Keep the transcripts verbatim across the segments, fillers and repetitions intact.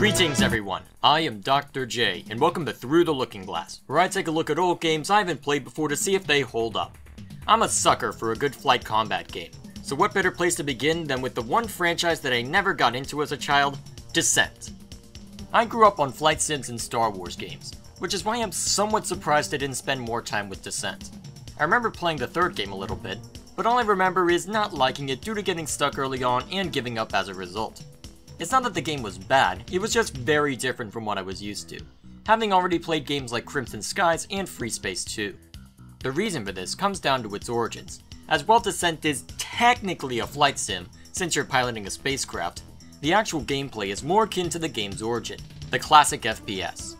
Greetings everyone, I am Doctor J, and welcome to Through the Looking Glass, where I take a look at old games I haven't played before to see if they hold up. I'm a sucker for a good flight combat game, so what better place to begin than with the one franchise that I never got into as a child, Descent. I grew up on flight sims and Star Wars games, which is why I'm somewhat surprised I didn't spend more time with Descent. I remember playing the third game a little bit, but all I remember is not liking it due to getting stuck early on and giving up as a result. It's not that the game was bad, it was just very different from what I was used to, having already played games like Crimson Skies and Free Space two. The reason for this comes down to its origins. As while Descent is technically a flight sim, since you're piloting a spacecraft, the actual gameplay is more akin to the game's origin, the classic F P S.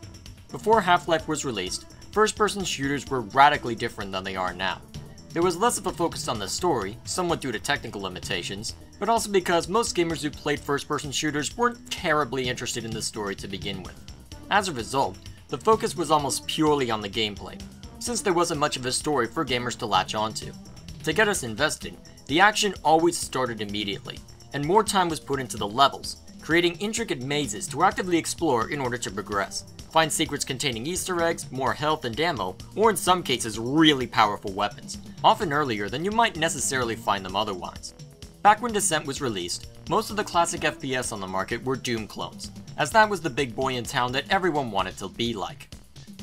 Before Half-Life was released, first-person shooters were radically different than they are now. There was less of a focus on the story, somewhat due to technical limitations, but also because most gamers who played first-person shooters weren't terribly interested in the story to begin with. As a result, the focus was almost purely on the gameplay, since there wasn't much of a story for gamers to latch onto. To get us invested, the action always started immediately, and more time was put into the levels, creating intricate mazes to actively explore in order to progress, find secrets containing Easter eggs, more health and ammo, or in some cases really powerful weapons, often earlier than you might necessarily find them otherwise. Back when Descent was released, most of the classic F P S on the market were Doom clones, as that was the big boy in town that everyone wanted to be like.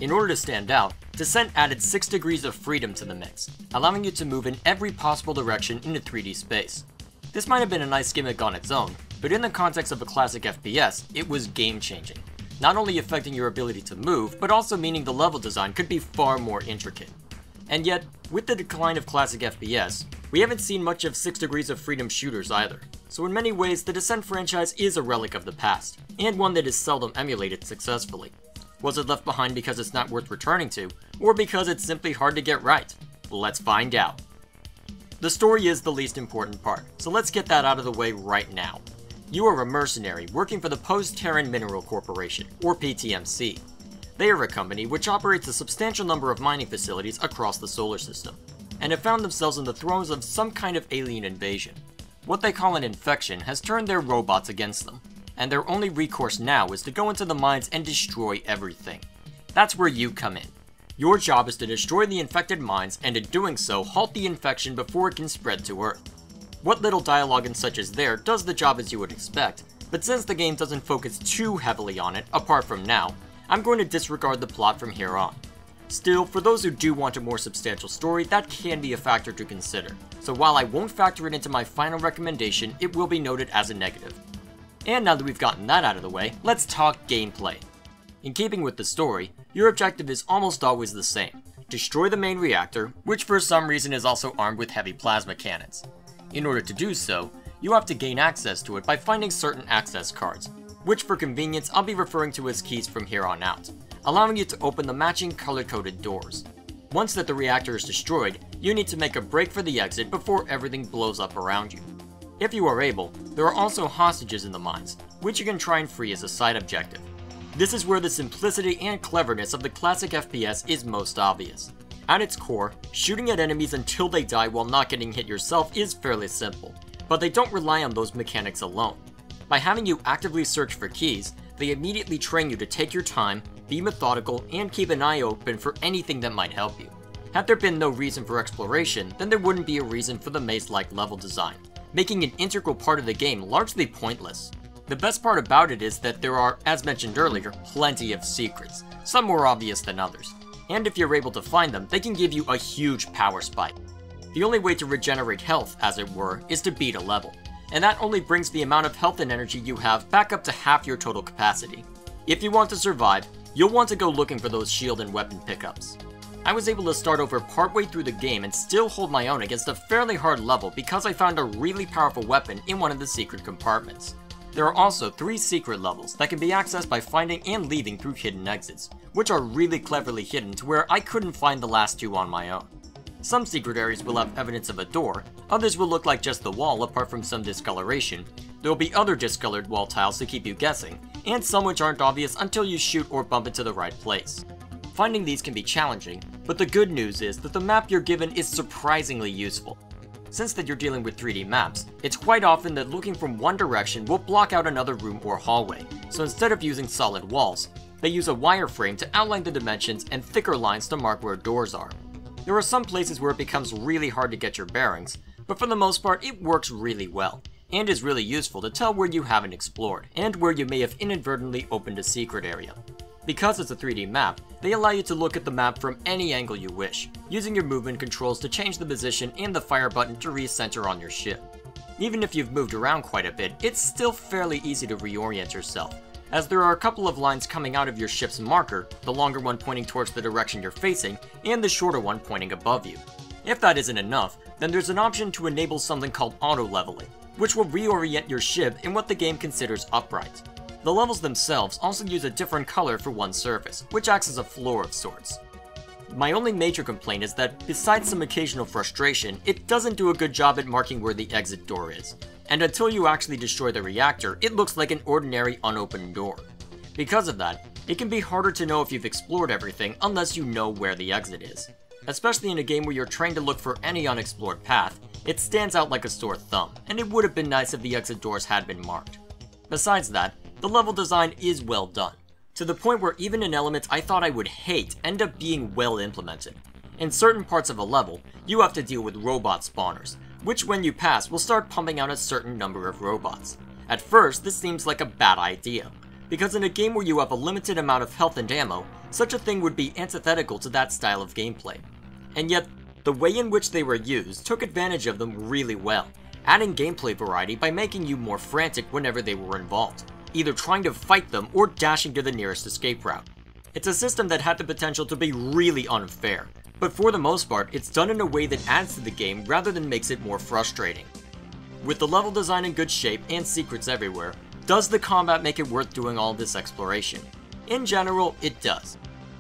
In order to stand out, Descent added six degrees of freedom to the mix, allowing you to move in every possible direction into three D space. This might have been a nice gimmick on its own, but in the context of a classic F P S, it was game-changing, not only affecting your ability to move, but also meaning the level design could be far more intricate. And yet, with the decline of classic F P S, we haven't seen much of six degrees of freedom shooters either, so in many ways the Descent franchise is a relic of the past, and one that is seldom emulated successfully. Was it left behind because it's not worth returning to, or because it's simply hard to get right? Let's find out. The story is the least important part, so let's get that out of the way right now. You are a mercenary working for the Post-Terran Mineral Corporation, or P T M C. They are a company which operates a substantial number of mining facilities across the solar system, and have found themselves in the throes of some kind of alien invasion. What they call an infection has turned their robots against them, and their only recourse now is to go into the mines and destroy everything. That's where you come in. Your job is to destroy the infected mines and in doing so halt the infection before it can spread to Earth. What little dialogue and such is there does the job as you would expect, but since the game doesn't focus too heavily on it, apart from now, I'm going to disregard the plot from here on. Still, for those who do want a more substantial story, that can be a factor to consider, so while I won't factor it into my final recommendation, it will be noted as a negative. And now that we've gotten that out of the way, let's talk gameplay. In keeping with the story, your objective is almost always the same: destroy the main reactor, which for some reason is also armed with heavy plasma cannons. In order to do so, you have to gain access to it by finding certain access cards, which for convenience I'll be referring to as keys from here on out, allowing you to open the matching color-coded doors. Once that the reactor is destroyed, you need to make a break for the exit before everything blows up around you. If you are able, there are also hostages in the mines, which you can try and free as a side objective. This is where the simplicity and cleverness of the classic F P S is most obvious. At its core, shooting at enemies until they die while not getting hit yourself is fairly simple, but they don't rely on those mechanics alone. By having you actively search for keys, they immediately train you to take your time, be methodical, and keep an eye open for anything that might help you. Had there been no reason for exploration, then there wouldn't be a reason for the maze-like level design, making an integral part of the game largely pointless. The best part about it is that there are, as mentioned earlier, plenty of secrets, some more obvious than others, and if you're able to find them, they can give you a huge power spike. The only way to regenerate health, as it were, is to beat a level, and that only brings the amount of health and energy you have back up to half your total capacity. If you want to survive, you'll want to go looking for those shield and weapon pickups. I was able to start over partway through the game and still hold my own against a fairly hard level because I found a really powerful weapon in one of the secret compartments. There are also three secret levels that can be accessed by finding and leaving through hidden exits, which are really cleverly hidden to where I couldn't find the last two on my own. Some secret areas will have evidence of a door, others will look like just the wall apart from some discoloration, there will be other discolored wall tiles to keep you guessing, and some which aren't obvious until you shoot or bump into the right place. Finding these can be challenging, but the good news is that the map you're given is surprisingly useful. Since that you're dealing with three D maps, it's quite often that looking from one direction will block out another room or hallway, so instead of using solid walls, they use a wireframe to outline the dimensions and thicker lines to mark where doors are. There are some places where it becomes really hard to get your bearings, but for the most part it works really well, and is really useful to tell where you haven't explored, and where you may have inadvertently opened a secret area. Because it's a three D map, they allow you to look at the map from any angle you wish, using your movement controls to change the position and the fire button to recenter on your ship. Even if you've moved around quite a bit, it's still fairly easy to reorient yourself, as there are a couple of lines coming out of your ship's marker, the longer one pointing towards the direction you're facing, and the shorter one pointing above you. If that isn't enough, then there's an option to enable something called auto-leveling, which will reorient your ship in what the game considers upright. The levels themselves also use a different color for one surface, which acts as a floor of sorts. My only major complaint is that, besides some occasional frustration, it doesn't do a good job at marking where the exit door is, and until you actually destroy the reactor, it looks like an ordinary unopened door. Because of that, it can be harder to know if you've explored everything unless you know where the exit is. Especially in a game where you're trying to look for any unexplored path, it stands out like a sore thumb, and it would have been nice if the exit doors had been marked. Besides that, the level design is well done, to the point where even an element I thought I would hate end up being well implemented. In certain parts of a level, you have to deal with robot spawners, which when you pass will start pumping out a certain number of robots. At first, this seems like a bad idea, because in a game where you have a limited amount of health and ammo, such a thing would be antithetical to that style of gameplay. And yet, the way in which they were used took advantage of them really well, adding gameplay variety by making you more frantic whenever they were involved, either trying to fight them or dashing to the nearest escape route. It's a system that had the potential to be really unfair, but for the most part it's done in a way that adds to the game rather than makes it more frustrating. With the level design in good shape and secrets everywhere, does the combat make it worth doing all this exploration? In general, it does.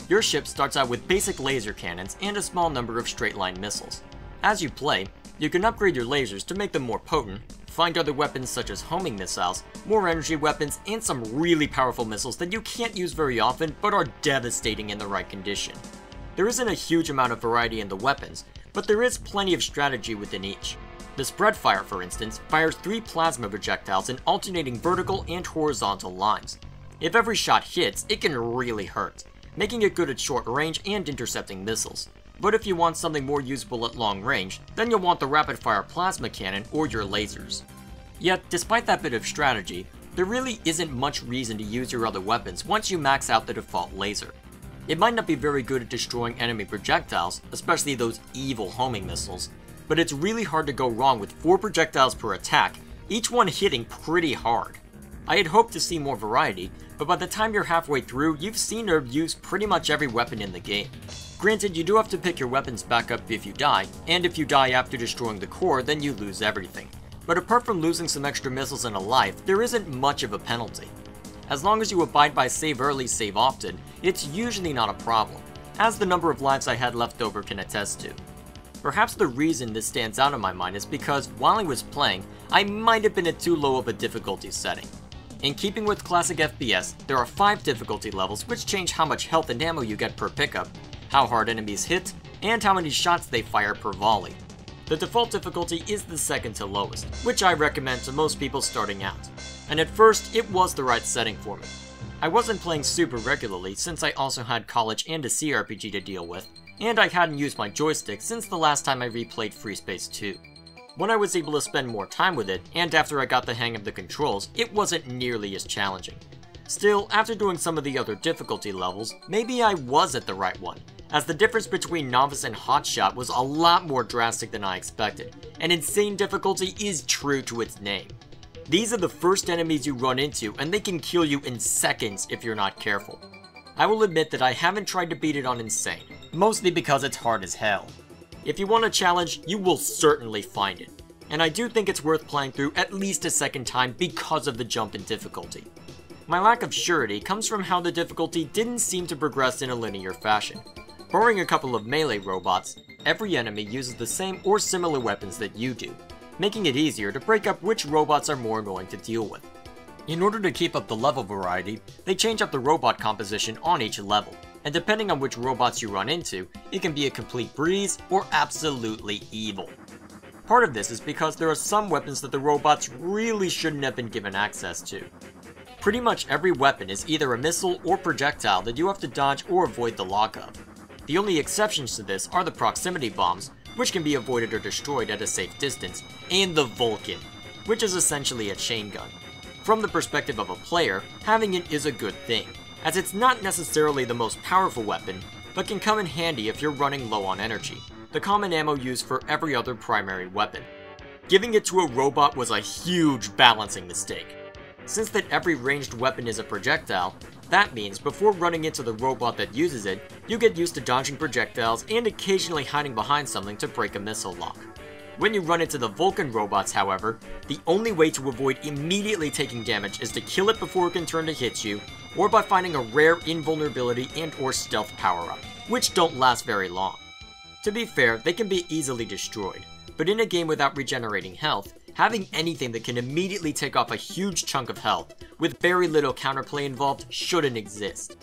Your ship starts out with basic laser cannons and a small number of straight-line missiles. As you play, you can upgrade your lasers to make them more potent, find other weapons such as homing missiles, more energy weapons, and some really powerful missiles that you can't use very often but are devastating in the right condition. There isn't a huge amount of variety in the weapons, but there is plenty of strategy within each. The Spreadfire, for instance, fires three plasma projectiles in alternating vertical and horizontal lines. If every shot hits, it can really hurt, making it good at short range and intercepting missiles. But if you want something more usable at long range, then you'll want the rapid-fire plasma cannon or your lasers. Yet, despite that bit of strategy, there really isn't much reason to use your other weapons once you max out the default laser. It might not be very good at destroying enemy projectiles, especially those evil homing missiles, but it's really hard to go wrong with four projectiles per attack, each one hitting pretty hard. I had hoped to see more variety, but by the time you're halfway through, you've seen or used pretty much every weapon in the game. Granted, you do have to pick your weapons back up if you die, and if you die after destroying the core, then you lose everything. But apart from losing some extra missiles and a life, there isn't much of a penalty. As long as you abide by save early, save often, it's usually not a problem, as the number of lives I had left over can attest to. Perhaps the reason this stands out in my mind is because, while I was playing, I might have been at too low of a difficulty setting. In keeping with classic F P S, there are five difficulty levels which change how much health and ammo you get per pickup, how hard enemies hit, and how many shots they fire per volley. The default difficulty is the second to lowest, which I recommend to most people starting out, and at first it was the right setting for me. I wasn't playing super regularly since I also had college and a C R P G to deal with, and I hadn't used my joystick since the last time I replayed Free Space two. When I was able to spend more time with it, and after I got the hang of the controls, it wasn't nearly as challenging. Still, after doing some of the other difficulty levels, maybe I was at the right one, as the difference between Novice and Hotshot was a lot more drastic than I expected, and Insane Difficulty is true to its name. These are the first enemies you run into, and they can kill you in seconds if you're not careful. I will admit that I haven't tried to beat it on Insane, mostly because it's hard as hell. If you want a challenge, you will certainly find it, and I do think it's worth playing through at least a second time because of the jump in difficulty. My lack of surety comes from how the difficulty didn't seem to progress in a linear fashion. Barring a couple of melee robots, every enemy uses the same or similar weapons that you do, making it easier to break up which robots are more annoying to deal with. In order to keep up the level variety, they change up the robot composition on each level, and depending on which robots you run into, it can be a complete breeze or absolutely evil. Part of this is because there are some weapons that the robots really shouldn't have been given access to. Pretty much every weapon is either a missile or projectile that you have to dodge or avoid the lockup. The only exceptions to this are the proximity bombs, which can be avoided or destroyed at a safe distance, and the Vulcan, which is essentially a chain gun. From the perspective of a player, having it is a good thing, as it's not necessarily the most powerful weapon, but can come in handy if you're running low on energy, the common ammo used for every other primary weapon. Giving it to a robot was a huge balancing mistake. Since that every ranged weapon is a projectile, that means before running into the robot that uses it, you get used to dodging projectiles and occasionally hiding behind something to break a missile lock. When you run into the Vulcan robots, however, the only way to avoid immediately taking damage is to kill it before it can turn to hit you, or by finding a rare invulnerability and or stealth power-up, which don't last very long. To be fair, they can be easily destroyed, but in a game without regenerating health, having anything that can immediately take off a huge chunk of health, with very little counterplay involved, shouldn't exist.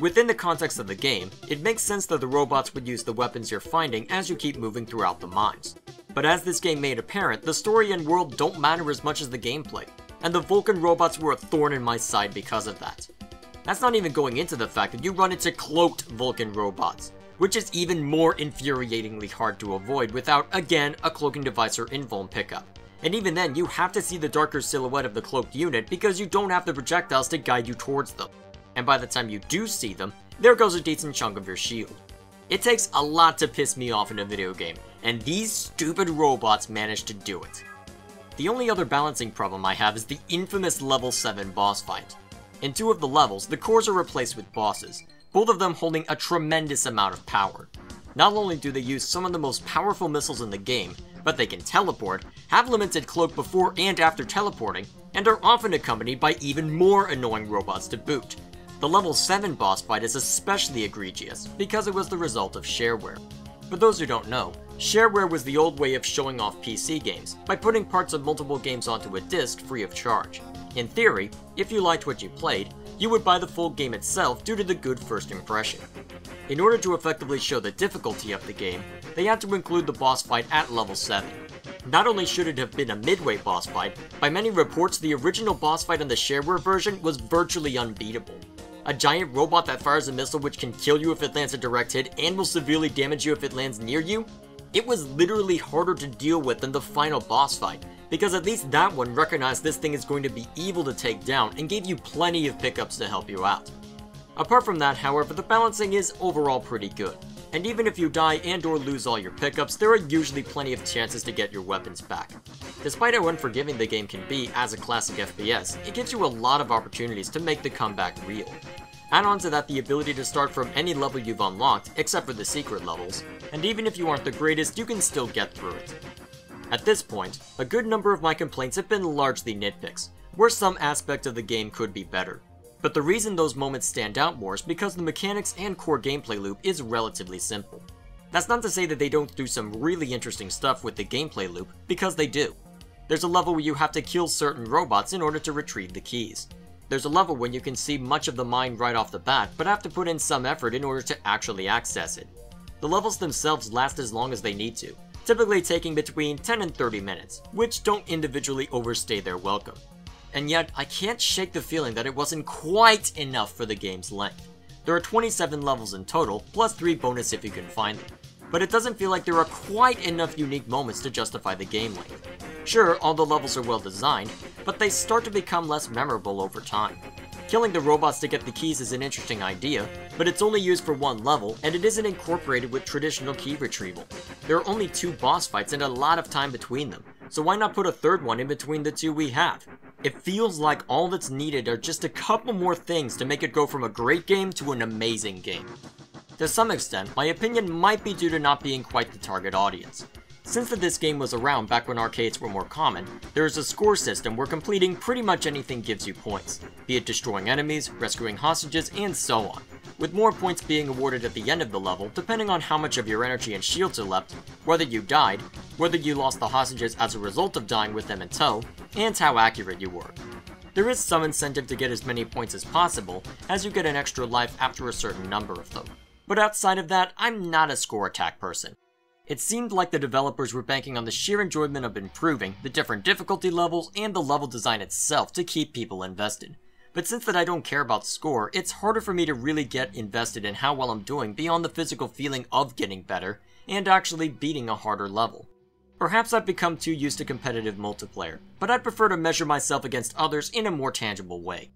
Within the context of the game, it makes sense that the robots would use the weapons you're finding as you keep moving throughout the mines. But as this game made apparent, the story and world don't matter as much as the gameplay, and the Vulcan robots were a thorn in my side because of that. That's not even going into the fact that you run into cloaked Vulcan robots, which is even more infuriatingly hard to avoid without, again, a cloaking device or invuln pickup. And even then, you have to see the darker silhouette of the cloaked unit because you don't have the projectiles to guide you towards them. And by the time you do see them, there goes a decent chunk of your shield. It takes a lot to piss me off in a video game, and these stupid robots managed to do it. The only other balancing problem I have is the infamous level seven boss fight. In two of the levels, the cores are replaced with bosses, both of them holding a tremendous amount of power. Not only do they use some of the most powerful missiles in the game, but they can teleport, have limited cloak before and after teleporting, and are often accompanied by even more annoying robots to boot. The level seven boss fight is especially egregious because it was the result of shareware. For those who don't know, shareware was the old way of showing off P C games by putting parts of multiple games onto a disc free of charge. In theory, if you liked what you played, you would buy the full game itself due to the good first impression. In order to effectively show the difficulty of the game, they had to include the boss fight at level seven. Not only should it have been a midway boss fight, by many reports the original boss fight in the shareware version was virtually unbeatable. A giant robot that fires a missile which can kill you if it lands a direct hit and will severely damage you if it lands near you? It was literally harder to deal with than the final boss fight, because at least that one recognized this thing is going to be evil to take down and gave you plenty of pickups to help you out. Apart from that, however, the balancing is overall pretty good, and even if you die and or lose all your pickups, there are usually plenty of chances to get your weapons back. Despite how unforgiving the game can be as a classic F P S, it gives you a lot of opportunities to make the comeback real. Add on to that the ability to start from any level you've unlocked, except for the secret levels, and even if you aren't the greatest, you can still get through it. At this point, a good number of my complaints have been largely nitpicks, where some aspect of the game could be better. But the reason those moments stand out more is because the mechanics and core gameplay loop is relatively simple. That's not to say that they don't do some really interesting stuff with the gameplay loop, because they do. There's a level where you have to kill certain robots in order to retrieve the keys. There's a level where you can see much of the mine right off the bat, but have to put in some effort in order to actually access it. The levels themselves last as long as they need to, typically taking between ten and thirty minutes, which don't individually overstay their welcome. And yet, I can't shake the feeling that it wasn't quite enough for the game's length. There are twenty-seven levels in total, plus three bonus if you can find them. But it doesn't feel like there are quite enough unique moments to justify the game length. Sure, all the levels are well designed, but they start to become less memorable over time. Killing the robots to get the keys is an interesting idea, but it's only used for one level, and it isn't incorporated with traditional key retrieval. There are only two boss fights and a lot of time between them, so why not put a third one in between the two we have? It feels like all that's needed are just a couple more things to make it go from a great game to an amazing game. To some extent, my opinion might be due to not being quite the target audience. Since that this game was around back when arcades were more common, there is a score system where completing pretty much anything gives you points, be it destroying enemies, rescuing hostages, and so on, with more points being awarded at the end of the level depending on how much of your energy and shields are left, whether you died, whether you lost the hostages as a result of dying with them in tow, and how accurate you were. There is some incentive to get as many points as possible, as you get an extra life after a certain number of them. But outside of that, I'm not a score attack person. It seemed like the developers were banking on the sheer enjoyment of improving the different difficulty levels and the level design itself to keep people invested. But since that I don't care about score, it's harder for me to really get invested in how well I'm doing beyond the physical feeling of getting better and actually beating a harder level. Perhaps I've become too used to competitive multiplayer, but I'd prefer to measure myself against others in a more tangible way.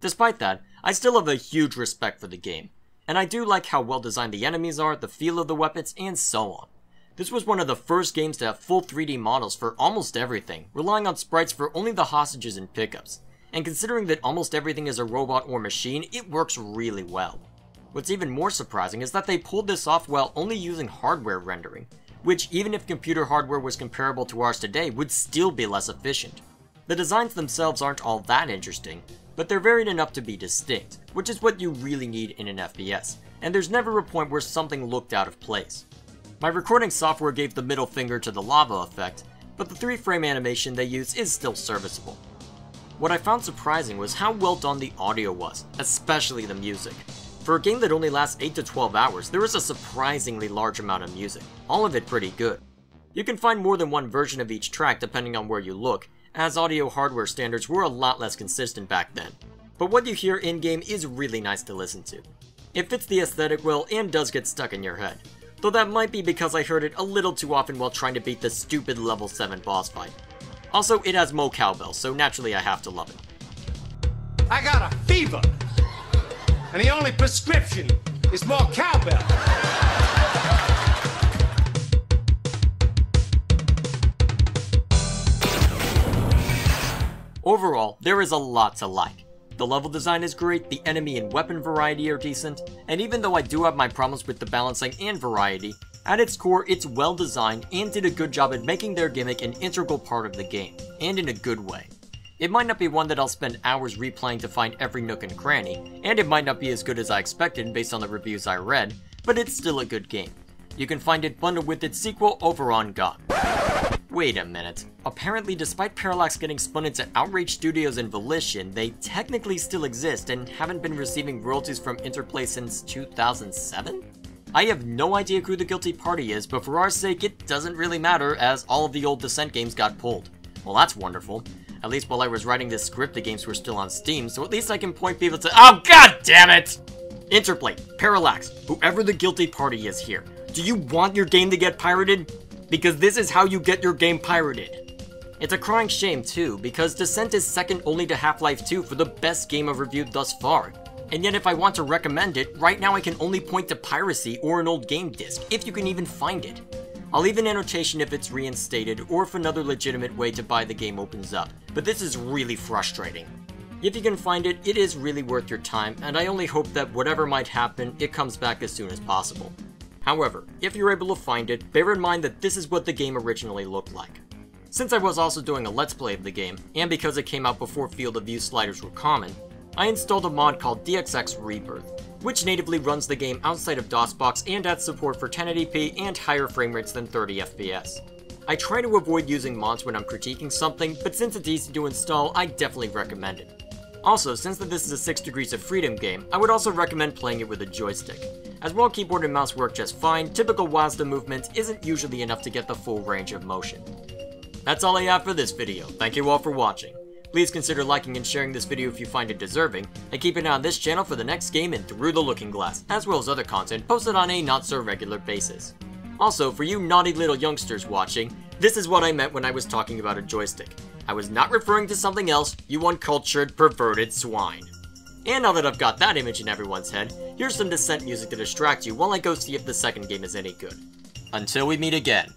Despite that, I still have a huge respect for the game, and I do like how well designed the enemies are, the feel of the weapons, and so on. This was one of the first games to have full three D models for almost everything, relying on sprites for only the hostages and pickups. And considering that almost everything is a robot or machine, it works really well. What's even more surprising is that they pulled this off while only using hardware rendering, which even if computer hardware was comparable to ours today, would still be less efficient. The designs themselves aren't all that interesting, but they're varied enough to be distinct, which is what you really need in an F P S, and there's never a point where something looked out of place. My recording software gave the middle finger to the lava effect, but the three-frame animation they use is still serviceable. What I found surprising was how well done the audio was, especially the music. For a game that only lasts eight to twelve hours, there is a surprisingly large amount of music, all of it pretty good. You can find more than one version of each track depending on where you look, as audio hardware standards were a lot less consistent back then. But what you hear in-game is really nice to listen to. It fits the aesthetic well and does get stuck in your head, though that might be because I heard it a little too often while trying to beat the stupid level seven boss fight. Also, it has Mo Cowbell, so naturally I have to love it. I got a fever, and the only prescription is Mo Cowbell. Overall, there is a lot to like. The level design is great, the enemy and weapon variety are decent, and even though I do have my problems with the balancing and variety, at its core, it's well designed and did a good job at making their gimmick an integral part of the game, and in a good way. It might not be one that I'll spend hours replaying to find every nook and cranny, and it might not be as good as I expected based on the reviews I read, but it's still a good game. You can find it bundled with its sequel over on G O G. Wait a minute. Apparently, despite Parallax getting spun into Outrage Studios and Volition, they technically still exist and haven't been receiving royalties from Interplay since two thousand seven? I have no idea who the guilty party is, but for our sake, it doesn't really matter as all of the old Descent games got pulled. Well, that's wonderful. At least while I was writing this script, the games were still on Steam, so at least I can point people to— oh, god damn it! Interplay, Parallax, whoever the guilty party is here, do you want your game to get pirated? Because this is how you get your game pirated. It's a crying shame, too, because Descent is second only to Half-Life two for the best game I've reviewed thus far. And yet if I want to recommend it, right now I can only point to piracy or an old game disc, if you can even find it. I'll leave an annotation if it's reinstated or if another legitimate way to buy the game opens up, but this is really frustrating. If you can find it, it is really worth your time, and I only hope that whatever might happen, it comes back as soon as possible. However, if you're able to find it, bear in mind that this is what the game originally looked like. Since I was also doing a Let's Play of the game, and because it came out before field of view sliders were common, I installed a mod called D X X Rebirth, which natively runs the game outside of DOSBox and adds support for ten eighty p and higher frame rates than thirty F P S. I try to avoid using mods when I'm critiquing something, but since it's easy to install, I definitely recommend it. Also, since this is a six degrees of freedom game, I would also recommend playing it with a joystick. As while keyboard and mouse work just fine, typical W A S D movements isn't usually enough to get the full range of motion. That's all I have for this video. Thank you all for watching. Please consider liking and sharing this video if you find it deserving, and keep an eye on this channel for the next game in Through the Looking Glass, as well as other content posted on a not-so-regular basis. Also, for you naughty little youngsters watching, this is what I meant when I was talking about a joystick. I was not referring to something else, you uncultured, perverted swine. And now that I've got that image in everyone's head, here's some Descent music to distract you while I go see if the second game is any good. Until we meet again.